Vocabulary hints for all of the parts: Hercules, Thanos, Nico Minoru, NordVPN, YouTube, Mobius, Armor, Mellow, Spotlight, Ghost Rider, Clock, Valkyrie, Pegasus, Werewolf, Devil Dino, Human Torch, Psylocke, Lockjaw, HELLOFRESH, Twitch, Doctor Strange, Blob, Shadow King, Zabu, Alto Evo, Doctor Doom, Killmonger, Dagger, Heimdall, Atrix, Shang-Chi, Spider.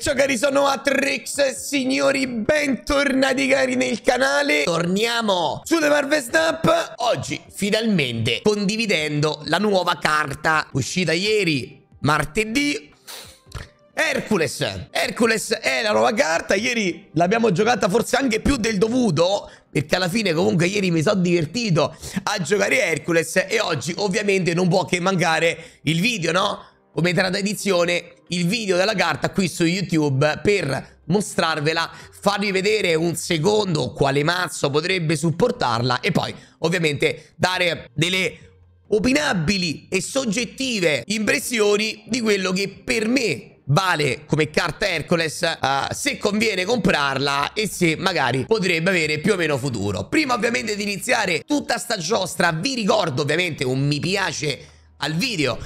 Ciao cari, sono Atrix, signori, bentornati cari nel canale. Torniamo su The Marvel Snap, oggi finalmente condividendo la nuova carta uscita ieri, martedì. Hercules è la nuova carta. Ieri l'abbiamo giocata forse anche più del dovuto, perché alla fine comunque ieri mi sono divertito a giocare Hercules. E oggi ovviamente non può che mancare il video, no? Come tradizione, il video della carta qui su YouTube per mostrarvela, farvi vedere un secondo quale mazzo potrebbe supportarla e poi ovviamente dare delle opinabili e soggettive impressioni di quello che per me vale come carta Hercules, se conviene comprarla e se magari potrebbe avere più o meno futuro. Prima ovviamente di iniziare tutta sta giostra vi ricordo ovviamente un mi piace al video,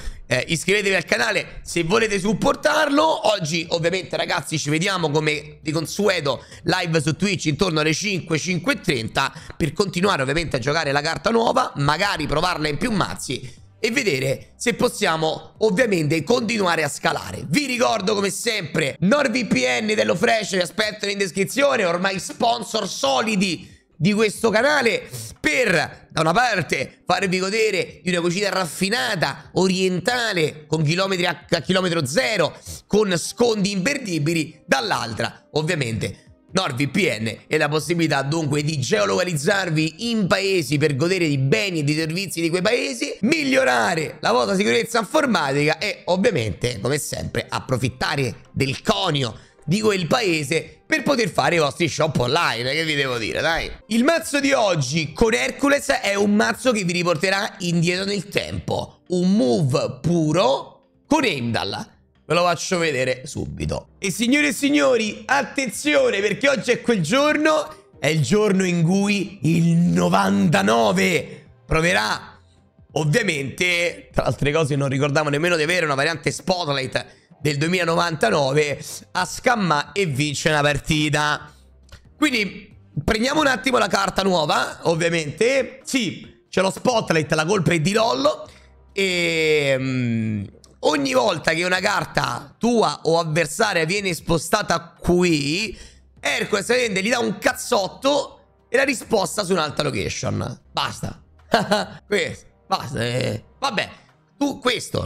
iscrivetevi al canale se volete supportarlo. Oggi ovviamente ragazzi ci vediamo come di consueto live su Twitch intorno alle 5, 5:30, per continuare ovviamente a giocare la carta nuova, magari provarla in più mazzi e vedere se possiamo ovviamente continuare a scalare. Vi ricordo come sempre NordVPN dello Fresh vi aspettano in descrizione, ormai sponsor solidi di questo canale, per da una parte farvi godere di una cucina raffinata orientale con chilometri a chilometro zero, con sconti imperdibili, dall'altra ovviamente NordVPN e la possibilità dunque di geolocalizzarvi in paesi per godere di beni e di servizi di quei paesi, migliorare la vostra sicurezza informatica e ovviamente come sempre approfittare del conio di quel paese per poter fare i vostri shop online. Che vi devo dire, dai. Il mazzo di oggi con Hercules è un mazzo che vi riporterà indietro nel tempo, un move puro con Heimdall. Ve lo faccio vedere subito. E signore e signori, attenzione, perché oggi è quel giorno, è il giorno in cui il 99 proverà ovviamente, tra altre cose non ricordavo nemmeno di avere una variante Spotlight del 2099, a scammare e vince una partita. Quindi prendiamo un attimo la carta nuova, ovviamente. Sì, c'è lo Spotlight, la colpa è di Lollo. E ogni volta che una carta tua o avversaria viene spostata qui, Hercules gli dà un cazzotto e la risposta su un'altra location. Basta. Questo, basta. Vabbè, tu questo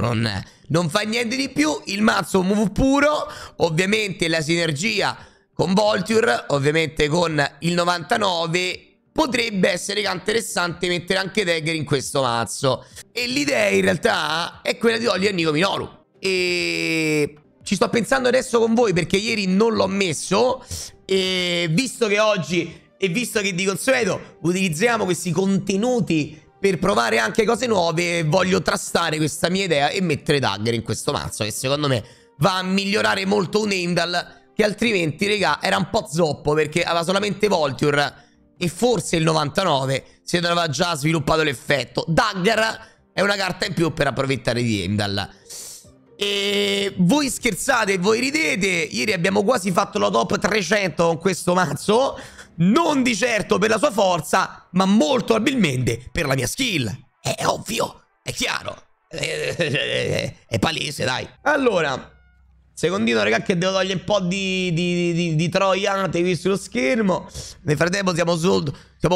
non fa niente di più. Il mazzo move puro, ovviamente la sinergia con Vulture, ovviamente con il 99. Potrebbe essere interessante mettere anche Dagger in questo mazzo. E l'idea in realtà è quella di togliere Nico Minoru. E ci sto pensando adesso con voi, perché ieri non l'ho messo. E visto che oggi, e visto che di consueto utilizziamo questi contenuti per provare anche cose nuove, voglio trastare questa mia idea e mettere Dagger in questo mazzo, che secondo me va a migliorare molto un Heimdall che altrimenti, regà, era un po' zoppo, perché aveva solamente Vulture e forse il 99 se non aveva già sviluppato l'effetto. Dagger è una carta in più per approfittare di Heimdall. E voi scherzate e voi ridete, ieri abbiamo quasi fatto la top 300 con questo mazzo, non di certo per la sua forza, ma molto probabilmente per la mia skill. È ovvio, è chiaro, è palese, dai. Allora, secondino, ragazzi, che devo togliere un po' di troiate qui sullo schermo. Nel frattempo siamo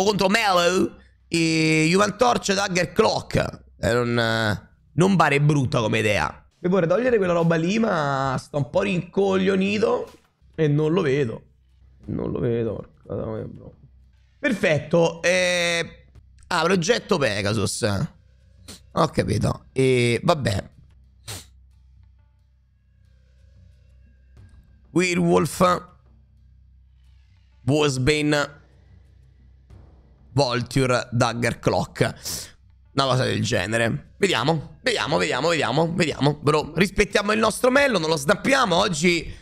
contro Mellow e Human Torch, Dagger, Clock. Non pare brutta come idea. Mi vorrei togliere quella roba lì, ma sto un po' rincoglionito e non lo vedo. Non lo vedo. Perfetto. Ah, progetto Pegasus. Ho capito. Vabbè. Werewolf, Boasbane, Vulture, Dagger, Clock, una cosa del genere. Vediamo, bro. Rispettiamo il nostro Mello, non lo snappiamo. Oggi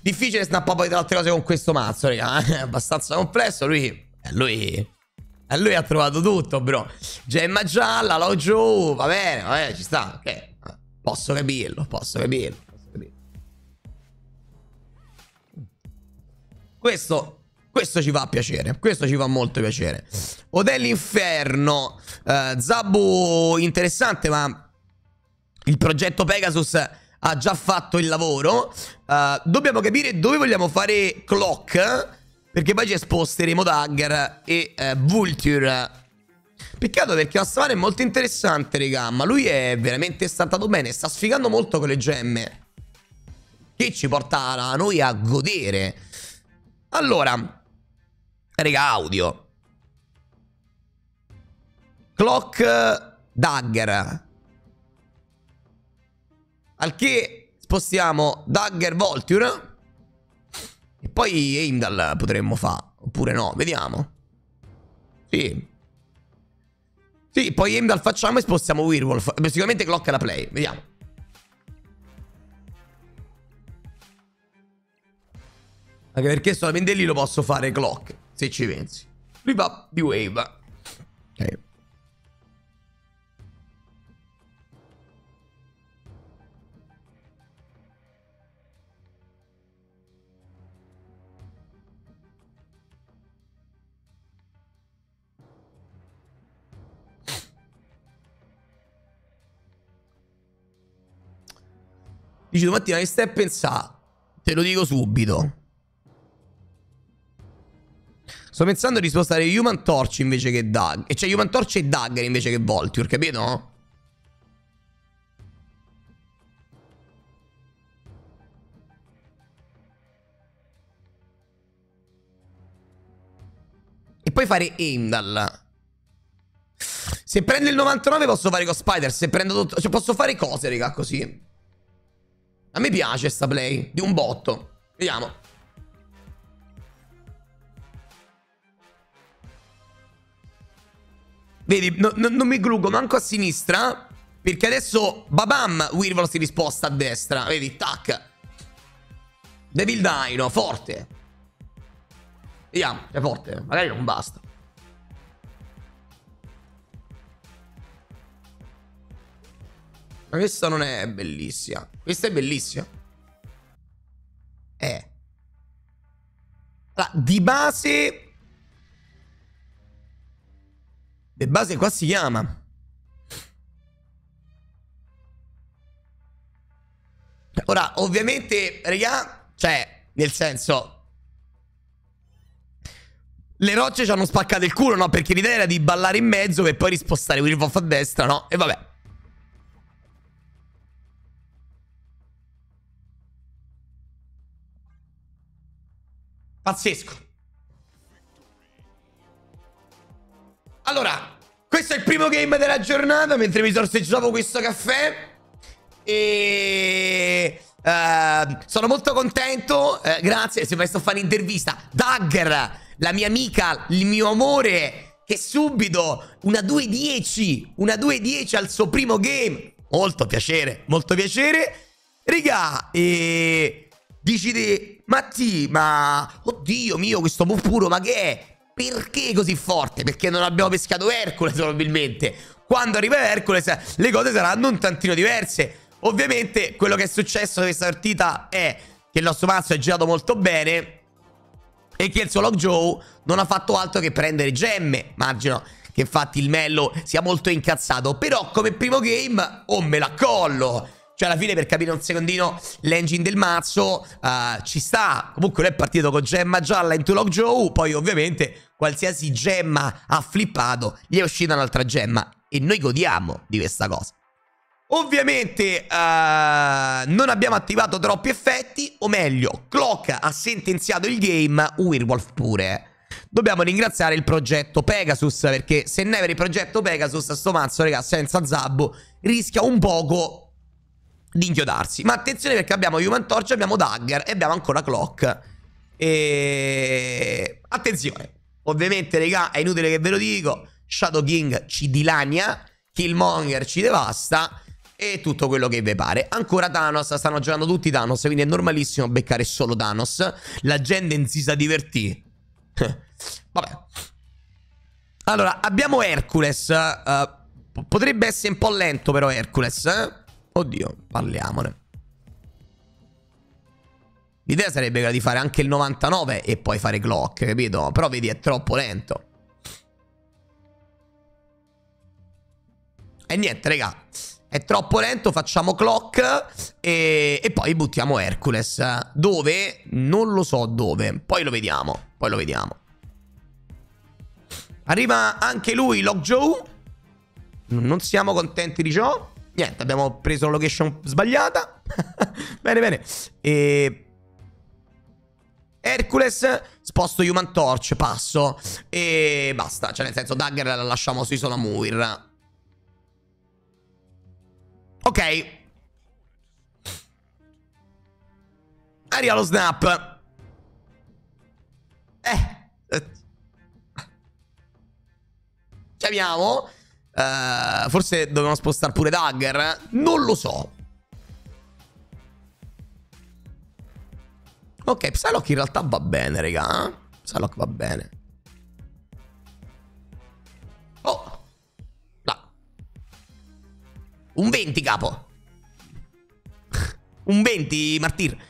difficile snappare poi tra altre cose con questo mazzo, raga. È abbastanza complesso. Lui ha trovato tutto, bro. Gemma gialla, Lockjaw, va bene, ci sta, ok. Posso capirlo. Questo ci fa piacere. Questo ci fa molto piacere. Dell'inferno, Zabu interessante, ma il progetto Pegasus ha già fatto il lavoro. Dobbiamo capire dove vogliamo fare Clock, perché poi ci sposteremo Dagger e Vulture. Peccato, perché Assaman è molto interessante, raga, ma lui è veramente startato bene, sta sfigando molto con le gemme, che ci porta a noi a godere. Allora, raga, audio Clock Dagger, al che spostiamo Dagger Vulture e poi Heimdall potremmo fare, oppure no, vediamo. Sì, sì, poi Heimdall facciamo e spostiamo Werewolf. Sicuramente Clock è la play, vediamo. Anche perché solamente lì lo posso fare Clock, se ci pensi. Lui va B-Wave. Ok. Dici domattina che stai a pensare? Te lo dico subito. Sto pensando di spostare Human Torch invece che Dagger. E cioè Human Torch e Dagger invece che Vulture, capito? E poi fare Heimdall. Se prendo il 99 posso fare con Spider. Se prendo tutto, cioè posso fare cose, raga, così. A me piace sta play di un botto. Vediamo. Vedi, non mi glugo manco a sinistra, perché adesso babam, Wirvol si risposta a destra. Vedi, tac. Devil Dino, forte. Vediamo, è forte. Magari non basta. Ma questa non è bellissima. Questa è bellissima. Allora, di base... di base qua si chiama. Ora, ovviamente, raga... cioè, nel senso... le rocce ci hanno spaccato il culo, no? Perché l'idea era di ballare in mezzo per poi rispostare Wirwolf a destra, no? E vabbè. Pazzesco. Allora, questo è il primo game della giornata, mentre mi sorseggiavo questo caffè. E... sono molto contento. Grazie, se mai sto a fare un'intervista. Dagger, la mia amica, il mio amore, che subito una 2-10, una 2-10 al suo primo game. Molto piacere, molto piacere. Raga, e... dici di... Matti, ma... oddio mio, questo buff puro, ma che è? Perché così forte? Perché non abbiamo pescato Hercules, probabilmente. Quando arriva Hercules, le cose saranno un tantino diverse. Ovviamente, quello che è successo in questa partita è che il nostro mazzo è girato molto bene e che il suo Lockjaw non ha fatto altro che prendere gemme. Immagino che infatti il Mello sia molto incazzato. Però, come primo game, oh, me la collo! Cioè, alla fine, per capire un secondino l'engine del mazzo, ci sta. Comunque lui è partito con gemma gialla in Lockjaw, poi ovviamente qualsiasi gemma ha flippato, gli è uscita un'altra gemma. E noi godiamo di questa cosa. Ovviamente non abbiamo attivato troppi effetti, o meglio, Clock ha sentenziato il game, Werewolf pure. Dobbiamo ringraziare il progetto Pegasus, perché se never il progetto Pegasus, sto mazzo, raga, senza Zabu, rischia un poco... di inchiodarsi. Ma attenzione, perché abbiamo Human Torch, abbiamo Dagger e abbiamo ancora Clock. E... attenzione. Ovviamente, raga, è inutile che ve lo dico. Shadow King ci dilania, Killmonger ci devasta e tutto quello che vi pare. Ancora Thanos, stanno giocando tutti Thanos, quindi è normalissimo beccare solo Thanos. La gente non si sa divertì. Vabbè. Allora, abbiamo Hercules. Potrebbe essere un po' lento però Hercules, eh? Oddio, parliamone. L'idea sarebbe quella di fare anche il 99 e poi fare Clock, capito? Però vedi, è troppo lento. E niente, raga, è troppo lento, facciamo Clock e poi buttiamo Hercules. Dove? Non lo so dove. Poi lo vediamo, poi lo vediamo. Arriva anche lui, Lockjaw. Non siamo contenti di ciò. Niente, abbiamo preso la location sbagliata. Bene, bene. Hercules, sposto Human Torch, passo. E basta, cioè nel senso Dagger la lasciamo su Isola Muir. Ok. Arriva lo snap. Ci abbiamo. Forse dovevamo spostare pure Dagger. Non lo so. Ok, Psylocke in realtà va bene, raga. Psylocke va bene. Oh. Là. Un 20, capo. Un 20, Martir.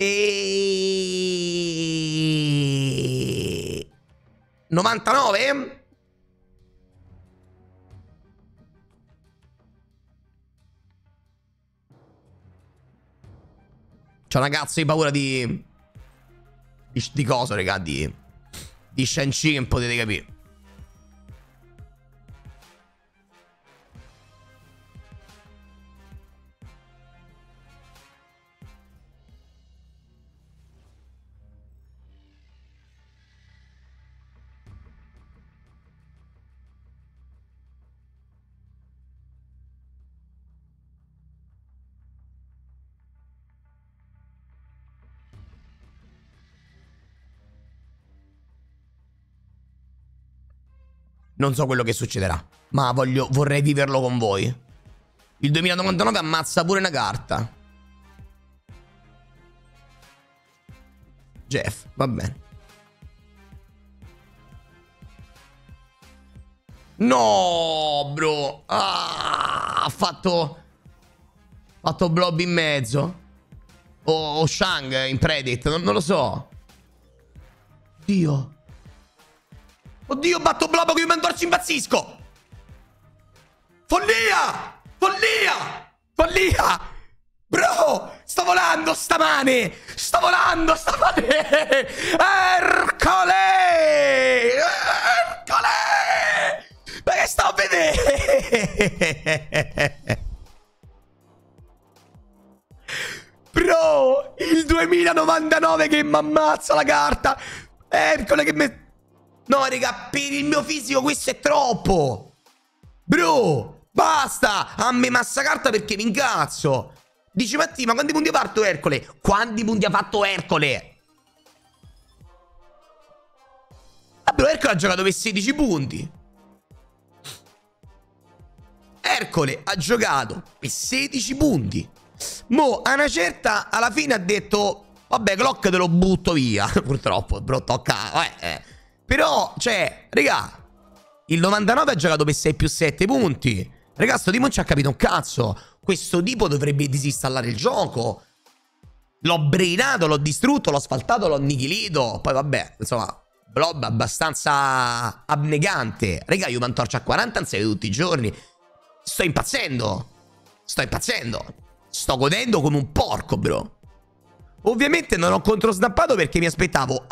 E... 99? C'ho una cazzo di paura di cosa, raga, di Shang-Chi, che potete capire. Non so quello che succederà, ma vorrei viverlo con voi. Il 2099 ammazza pure una carta. Jeff, va bene. No, bro. Ah, ha fatto Blob in mezzo. O Shang in Predit, non lo so. Dio. Oddio, batto Blob con Human Torch, impazzisco! Follia! Follia! Follia! Bro! Sto volando stamane! Sto volando stamane! Ercole! Ercole! Ma che sto a vedere? Bro! Il 2099 che mi ammazza la carta! Ercole che mi... No, raga, per il mio fisico questo è troppo. Bro, basta. A me massa carta perché mi incazzo. Dici, Matti, ma quanti punti ha fatto Ercole? Quanti punti ha fatto Ercole? Ah, bro, Ercole ha giocato per 16 punti. Ercole ha giocato per 16 punti. Mo, a una certa, alla fine ha detto... Vabbè, Clock te lo butto via. Purtroppo, bro, tocca... Però, cioè, raga, il 99 ha giocato per 6 più 7 punti. Raga, sto tipo non ci ha capito un cazzo. Questo tipo dovrebbe disinstallare il gioco. L'ho brainato, l'ho distrutto, l'ho asfaltato, l'ho annichilito. Poi vabbè, insomma, Blob abbastanza abnegante. Raga, Human Torch a 40 anziché tutti i giorni. Sto impazzendo. Sto impazzendo. Sto godendo come un porco, bro. Ovviamente non ho controsnappato perché mi aspettavo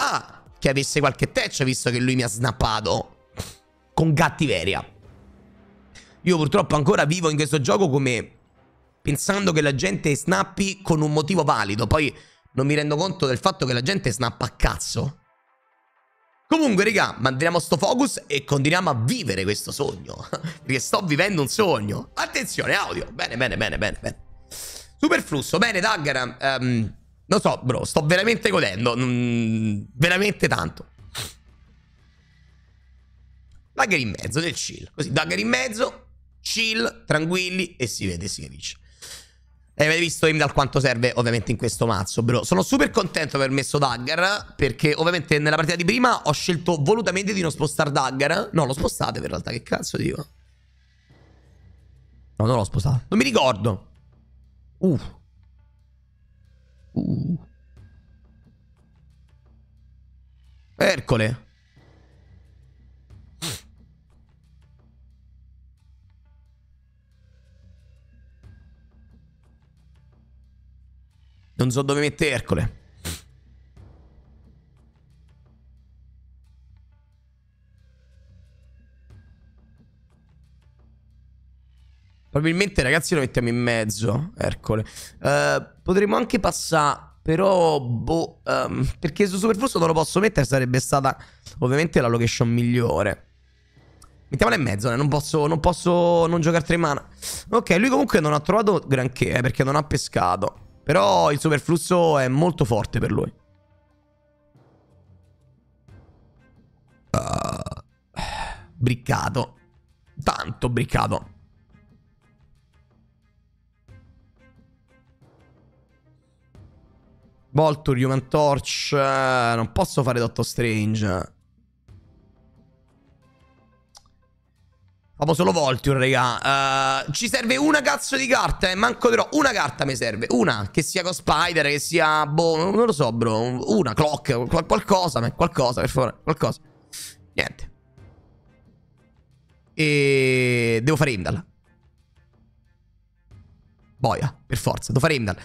che avesse qualche touch, visto che lui mi ha snappato con cattiveria. Io purtroppo ancora vivo in questo gioco come pensando che la gente snappi con un motivo valido. Poi non mi rendo conto del fatto che la gente snappa a cazzo. Comunque, raga, manteniamo sto focus e continuiamo a vivere questo sogno. Perché sto vivendo un sogno. Attenzione, audio. Bene, bene, bene, bene, bene. Superflusso. Bene, Dagger. Non so, bro, sto veramente godendo. Veramente tanto. Dagger in mezzo, del chill. Così, Dagger in mezzo, chill, tranquilli, e si vede, si capisce. Avete visto Heimdall quanto serve ovviamente in questo mazzo, bro. Sono super contento di aver messo Dagger, perché ovviamente nella partita di prima ho scelto volutamente di non spostare Dagger. No, lo spostate per realtà, che cazzo dico? No, non l'ho spostato. Non mi ricordo. Ercole. Non so dove mette Ercole. Probabilmente, ragazzi, lo mettiamo in mezzo, Ercole. Potremmo anche passare, però, boh, perché su Superflusso non lo posso mettere, sarebbe stata ovviamente la location migliore. Mettiamola in mezzo, non posso non giocare tre mana. Ok, lui comunque non ha trovato granché, perché non ha pescato. Però il Superflusso è molto forte per lui. Briccato. Tanto briccato. Vulture, Human Torch. Non posso fare Doctor Strange. Famo solo Vulture, raga. Ci serve una cazzo di carta. Manco però. Una carta mi serve. Una. Che sia con Spider, che sia... boh, non lo so, bro. Una. Clock. Qualcosa. Ma qualcosa, per favore. Qualcosa. Niente. E... devo fare Heimdall. Boia. Per forza. Devo fare Heimdall.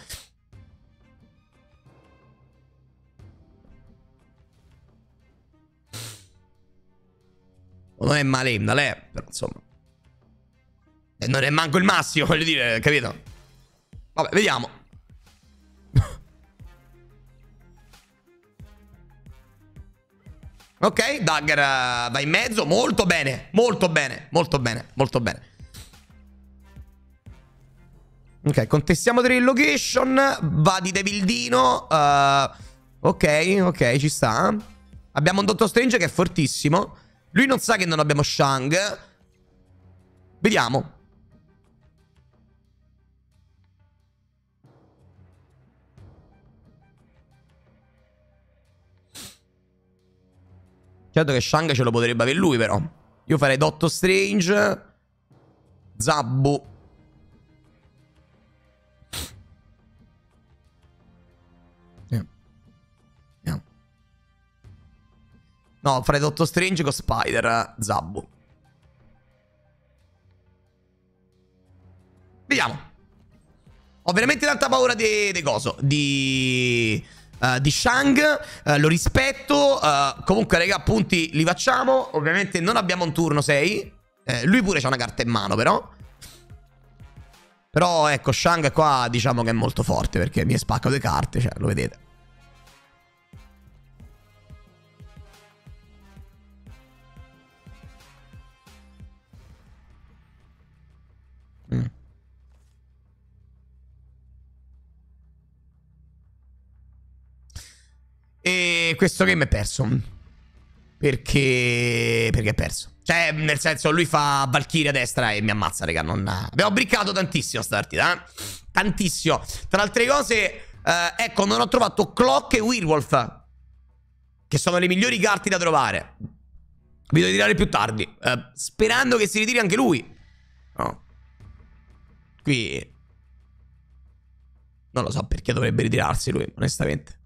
Non è male Heimdall, però insomma. E non è manco il massimo, voglio dire, capito? Vabbè, vediamo. Ok, Dagger va in mezzo, molto bene, molto bene, molto bene, molto bene. Ok, contestiamo tre location, va di Devil Dino. Ok, ok, ci sta. Abbiamo un Doctor Strange che è fortissimo. Lui non sa che non abbiamo Shang. Vediamo. Certo che Shang ce lo potrebbe avere lui, però. Io farei Doctor Strange, Zabu. No, farei Doctor Strange con Spider, Zabu. Vediamo. Ho veramente tanta paura di coso. Di Shang. Lo rispetto. Comunque, raga, punti li facciamo. Ovviamente non abbiamo un turno 6. Lui pure c'ha una carta in mano, però. Però, ecco, Shang qua diciamo che è molto forte, perché mi spacca due carte, cioè, lo vedete. E questo game è perso. Perché è perso. Cioè, nel senso, lui fa Valkyrie a destra e mi ammazza, raga. Non... abbiamo briccato tantissimo sta partita, eh? Tantissimo. Tra altre cose, ecco, non ho trovato Clock e Werewolf, che sono le migliori carte da trovare. Vi devo tirare più tardi, sperando che si ritiri anche lui. No. Qui non lo so perché dovrebbe ritirarsi lui, onestamente.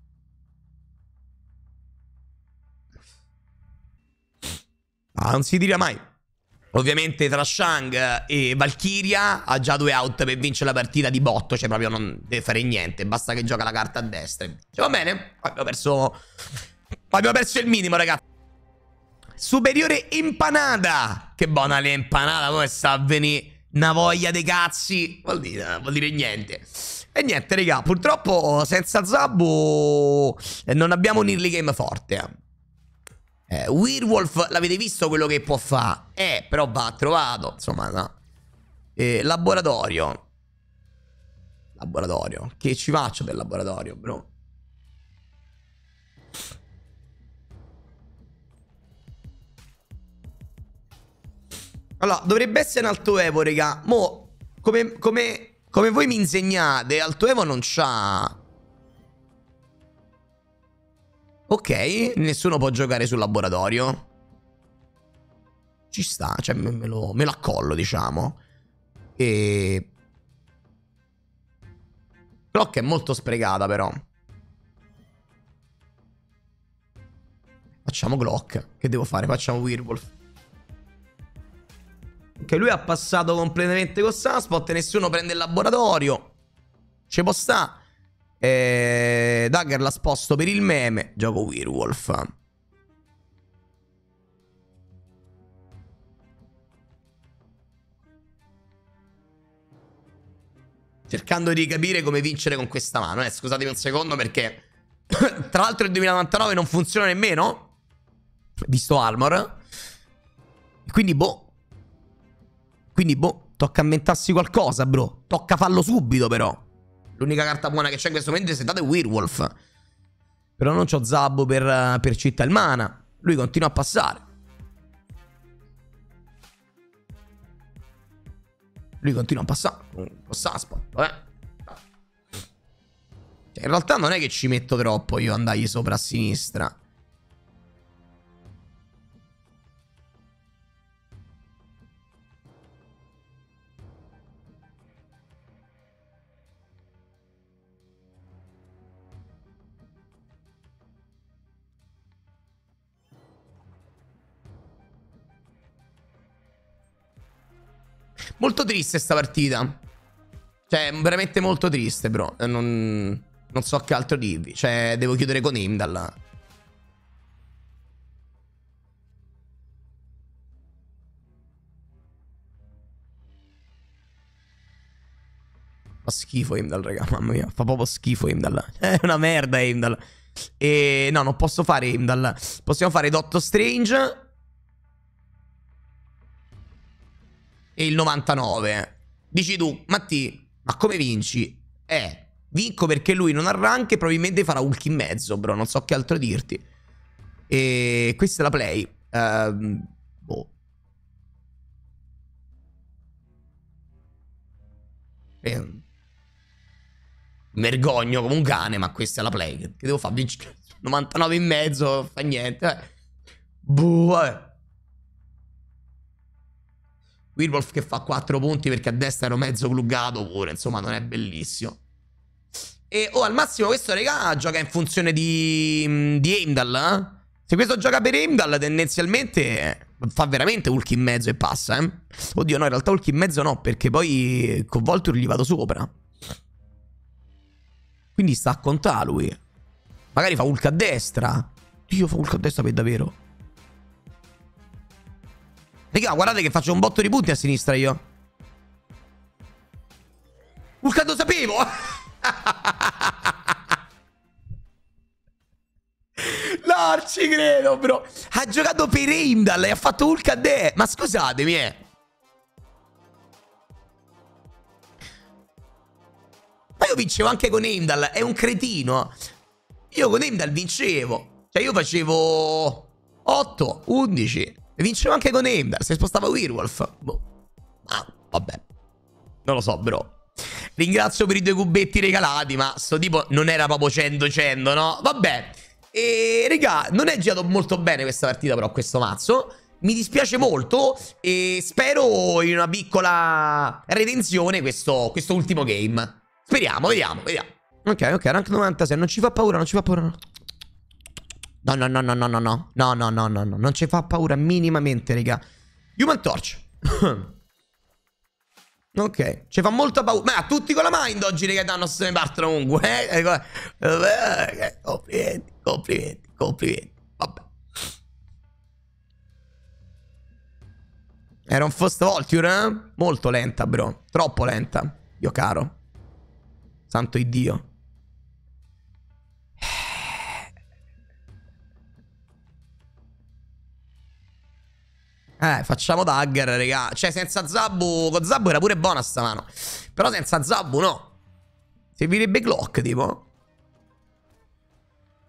Ah, non si tira mai. Ovviamente tra Shang e Valkyria ha già due out per vincere la partita di botto. Cioè proprio non deve fare niente. Basta che gioca la carta a destra. Cioè, va bene. Abbiamo perso il minimo, ragazzi. Superiore impanata. Che buona l'impanata. Come sta a venire una voglia dei cazzi. Vuol dire niente. E niente, raga. Purtroppo senza Zabu non abbiamo un early game forte, eh. Werewolf l'avete visto quello che può fare, però va trovato, insomma, no. Laboratorio. Che ci faccio del laboratorio, bro? Allora, dovrebbe essere un Alto Evo, raga. Mo, come voi mi insegnate, Alto Evo non c'ha... ok, nessuno può giocare sul laboratorio. Ci sta, cioè me lo accollo, diciamo. E... Clock è molto sprecata, però. facciamo Glock. Che devo fare? Facciamo Werewolf. Ok, lui ha passato completamente con Sunspot. Nessuno prende il laboratorio. Ci può sta. Dagger la sposto per il meme. Gioco Werewolf. Cercando di capire come vincere con questa mano. Scusatemi un secondo perché... tra l'altro il 2099 non funziona nemmeno. Visto Armor. Quindi boh. Tocca ammentarsi qualcosa, bro. Tocca farlo subito, però. L'unica carta buona che c'è in questo momento è settata Werewolf. Però non c'ho Zabu per Città il Mana. Lui continua a passare. Con Saspa. Cioè, in realtà non è che ci metto troppo io andargli sopra a sinistra. Molto triste sta partita. Cioè, veramente molto triste, bro. Non so che altro dirvi. Cioè, devo chiudere con Heimdall. Fa schifo Heimdall, raga. Mamma mia, fa proprio schifo Heimdall. È una merda Heimdall. E no, non posso fare Heimdall. Possiamo fare Doctor Strange e il 99. Dici tu, Matti, ma come vinci? Vinco perché lui non ha rank e probabilmente farà Hulk in mezzo, bro. Non so che altro dirti. E questa è la play. Boh. Vergogno come un cane, ma questa è la play. Che devo fare? Vinci 99 in mezzo, fa niente. Boh, vabbè. Werewolf che fa 4 punti perché a destra ero mezzo clugato pure, insomma non è bellissimo. E al massimo questo, raga, gioca in funzione di Heimdall, eh? Se questo gioca per Heimdall tendenzialmente fa veramente Hulk in mezzo e passa, eh? Oddio no, in realtà Hulk in mezzo no, perché poi con Vulture gli vado sopra. Quindi sta a contare lui. Magari fa Hulk a destra. Dio, fa Hulk a destra per davvero. Raga, guardate che faccio un botto di punti a sinistra io. Urca, lo sapevo! No, ci credo, bro. Ha giocato per Heimdall e ha fatto Hulk a destra. Ma scusatemi, Ma io vincevo anche con Heimdall. È un cretino. Io con Heimdall vincevo. Cioè, io facevo 8, 11... E vincevo anche con Heimdall. Si spostava Werewolf. Boh. Ah, vabbè. Non lo so, bro. Ringrazio per i 2 cubetti regalati, ma sto tipo non era proprio 100-100, no? Vabbè. E, raga, non è girato molto bene questa partita, però, questo mazzo. Mi dispiace molto e spero in una piccola redenzione questo ultimo game. Speriamo, vediamo. Ok, rank 96. Non ci fa paura, No, non ci fa paura minimamente, raga. Human Torch. Ok, ci fa molta paura. Ma tutti con la mind oggi, raga, Thanos ne partono comunque. Complimenti. Vabbè. Era un first Vulture, eh? Molto lenta, bro. Troppo lenta. Dio caro. Santo Iddio. Facciamo Dagger, raga. Cioè, senza Zabu... Con Zabu era pure buona sta mano. Però senza Zabu, no. Servirebbe Clock, tipo.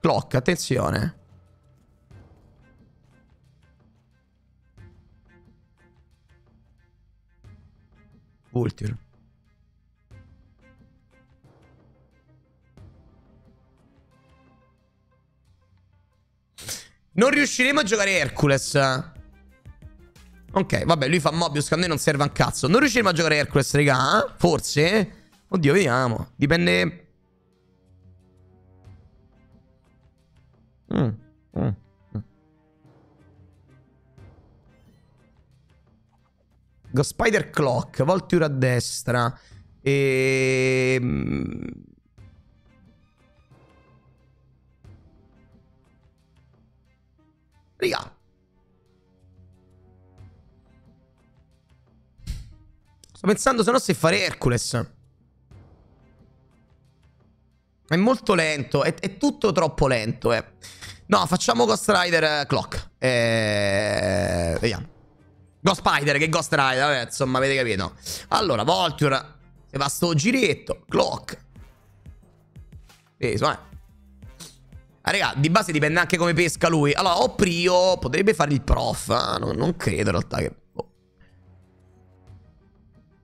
Clock, attenzione. Vulture. Non riusciremo a giocare Hercules. Ok, vabbè, lui fa Mobius, che a noi non serve un cazzo. Non riusciremo a giocare Hercules, raga? Forse? Oddio, vediamo. Dipende... Ghost Spider Clock, Vulture a destra e... Raga, sto pensando se no se fare Hercules. È molto lento, è tutto troppo lento, eh. No, facciamo Ghost Rider Clock. Vediamo. Ghost Rider, che Ghost Rider, vabbè, insomma, avete capito. Allora, Vulture, se va sto giretto, Clock. Peso, eh. Ah, raga, di base dipende anche come pesca lui. Allora, o Prio, potrebbe fare il prof. Ah, no, non credo in realtà che... Oh.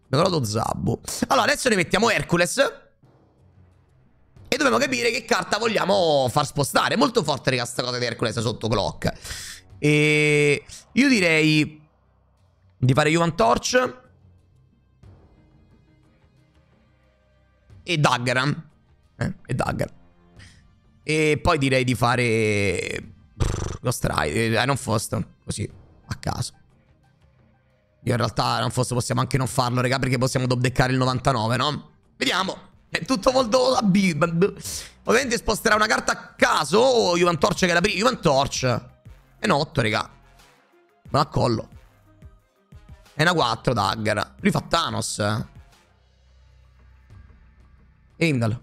Mi ho trovato Zabu. Allora, adesso ne mettiamo Hercules. E dobbiamo capire che carta vogliamo far spostare. È molto forte, raga, sta cosa di Hercules sotto Clock. E io direi di fare Human Torch e Dagger. E Dagger. E poi direi di fare Ghost Rider, Iron Fist, così, a caso. Io in realtà Iron Fist possiamo anche non farlo, raga, perché possiamo dobdeccare il 99, no? Vediamo. È tutto molto... Ovviamente sposterà una carta a caso o Human Torch che è la prima. Human Torch è una 8, raga. Me la collo. È una 4, Dagger. Lui fa Thanos. Heimdall.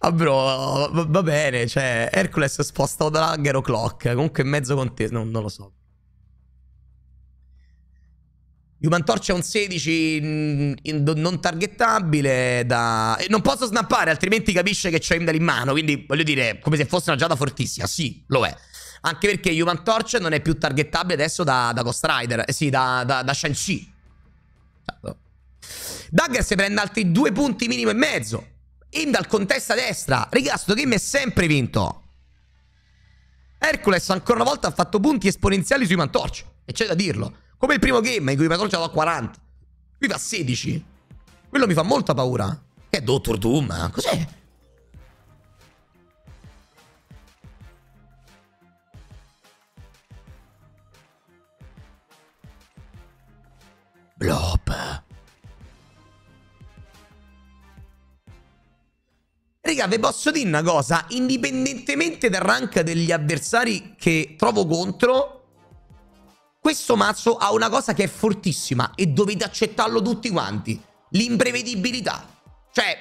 Ah bro, va bene, cioè Hercules sposta da Dagger o Clock. Comunque in mezzo con te, non lo so. Human Torch è un 16 non targettabile da... E non posso snappare, altrimenti capisce che c'ho Heimdall in mano. Quindi voglio dire, come se fosse una giada fortissima. Sì, lo è. Anche perché Human Torch non è più targettabile adesso da Ghost Rider. Sì, da Shang-Chi. Dagger si prende altri 2 punti minimo e mezzo. Heimdall con testa destra. Raga, sto game è sempre vinto. Hercules ancora una volta ha fatto punti esponenziali su Human Torch. E c'è da dirlo. Come il primo game in cui Human Torch aveva 40. Qui fa 16. Quello mi fa molta paura. Che è Doctor Doom? Cos'è? Blob. Raga, vi posso dire una cosa, indipendentemente dal rank degli avversari che trovo contro, questo mazzo ha una cosa che è fortissima e dovete accettarlo tutti quanti, l'imprevedibilità. Cioè,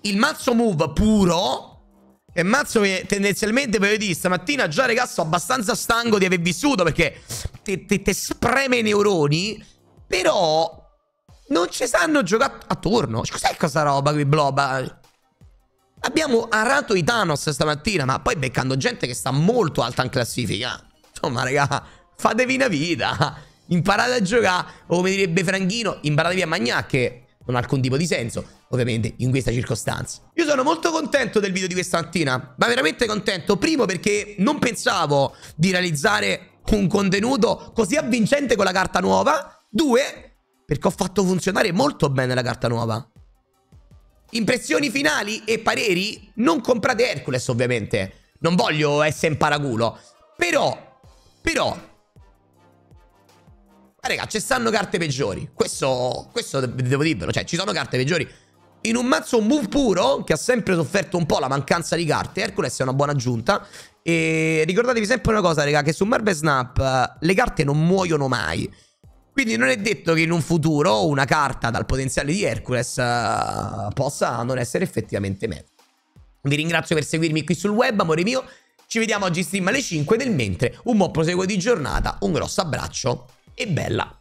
il mazzo move puro è un mazzo che tendenzialmente, per vedere, stamattina già ragazzi sono abbastanza stanco di aver vissuto perché te spreme i neuroni, però non ci sanno giocare attorno. Cos'è questa roba qui, Blob? Abbiamo arato i Thanos stamattina, ma poi beccando gente che sta molto alta in classifica. Insomma, raga, fatevi una vita. Imparate a giocare, o come direbbe Franchino, imparatevi a mangiare, che non ha alcun tipo di senso, ovviamente, in questa circostanza. Io sono molto contento del video di questa mattina, ma veramente contento. Primo, perché non pensavo di realizzare un contenuto così avvincente con la carta nuova. Due, perché ho fatto funzionare molto bene la carta nuova. Impressioni finali e pareri? Non comprate Hercules, ovviamente. Non voglio essere in paraculo. Però ma raga, ci stanno carte peggiori. Questo devo dirvelo. Cioè, ci sono carte peggiori. In un mazzo move puro, che ha sempre sofferto un po' la mancanza di carte, Hercules è una buona aggiunta. E ricordatevi sempre una cosa, raga, che su Marvel Snap le carte non muoiono mai. Quindi non è detto che in un futuro una carta dal potenziale di Hercules possa non essere effettivamente meta. Vi ringrazio per seguirmi qui sul web, amore mio. Ci vediamo oggi stream alle 5, nel mentre un buon proseguo di giornata, un grosso abbraccio e bella!